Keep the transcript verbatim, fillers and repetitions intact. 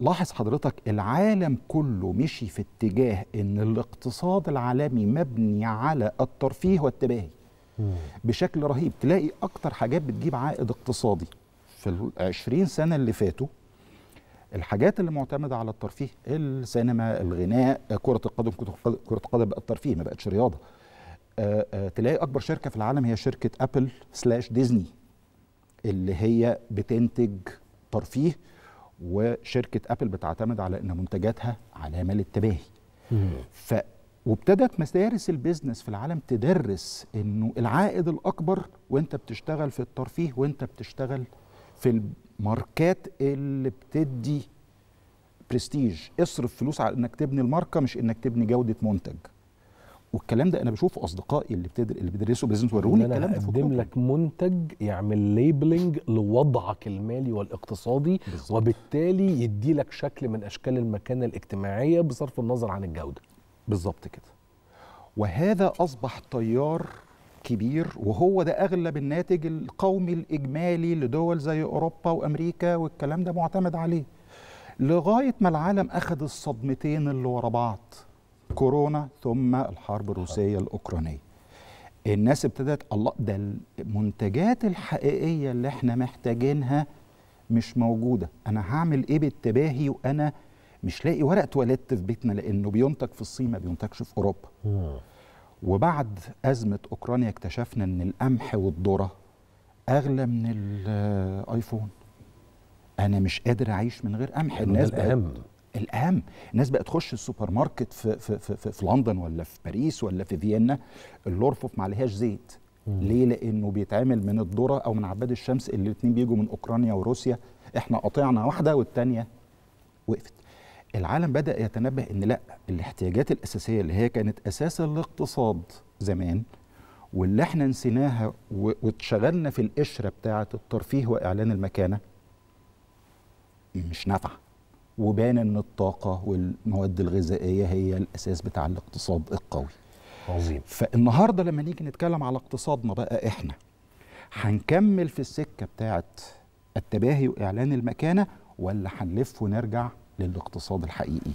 لاحظ حضرتك العالم كله مشي في اتجاه ان الاقتصاد العالمي مبني على الترفيه والتباهي بشكل رهيب. تلاقي اكتر حاجات بتجيب عائد اقتصادي في العشرين سنة اللي فاتوا الحاجات اللي معتمدة على الترفيه، السينما، الغناء، كرة القدم. كرة القدم بقت ترفيه، ما بقتش رياضة. آآ آآ تلاقي أكبر شركة في العالم هي شركة أبل سلاش ديزني اللي هي بتنتج ترفيه، وشركة أبل بتعتمد على أن منتجاتها علامة للتباهي. ف وابتدت مدارس البيزنس في العالم تدرس أنه العائد الأكبر وأنت بتشتغل في الترفيه، وأنت بتشتغل في الماركات اللي بتدي برستيج. اصرف فلوس على انك تبني الماركه مش انك تبني جوده منتج. والكلام ده انا بشوفه اصدقائي اللي بتدر... اللي بيدرسوا بيزنس وروني الكلام ده. اقدم لك منتج يعمل ليبلنج لوضعك المالي والاقتصادي بالزبط. وبالتالي يدي لك شكل من اشكال المكانه الاجتماعيه بصرف النظر عن الجوده. بالظبط كده. وهذا اصبح تيار كبير، وهو ده اغلب الناتج القومي الاجمالي لدول زي اوروبا وامريكا والكلام ده معتمد عليه، لغايه ما العالم اخذ الصدمتين اللي ورا بعض، كورونا ثم الحرب الروسيه الاوكرانيه. الناس ابتدت الله ده المنتجات الحقيقيه اللي احنا محتاجينها مش موجوده، انا هعمل ايه بالتباهي وانا مش لاقي ورق تواليت في بيتنا لانه بينتج في الصين ما بينتجش في اوروبا. وبعد أزمة أوكرانيا اكتشفنا أن القمح والذرة أغلى من الآيفون. أنا مش قادر أعيش من غير قمح. الناس الأهم الأهم الناس بقت تخش السوبر ماركت في, في, في, في لندن ولا في باريس ولا في فيينا، الأرفف معلهاش زيت. مم. ليه؟ لأنه بيتعمل من الذرة أو من عباد الشمس اللي الاتنين بيجوا من أوكرانيا وروسيا. إحنا قطعنا واحدة والتانية وقفت. العالم بدأ يتنبه ان لا، الاحتياجات الاساسيه اللي هي كانت اساس الاقتصاد زمان واللي احنا نسيناها واتشغلنا في القشره بتاعه الترفيه واعلان المكانه مش نافعه، وبان ان الطاقه والمواد الغذائيه هي الاساس بتاع الاقتصاد القوي. عظيم. فالنهارده لما نيجي نتكلم على اقتصادنا بقى احنا هنكمل في السكه بتاعه التباهي واعلان المكانه، ولا هنلف ونرجع للاقتصاد الحقيقي؟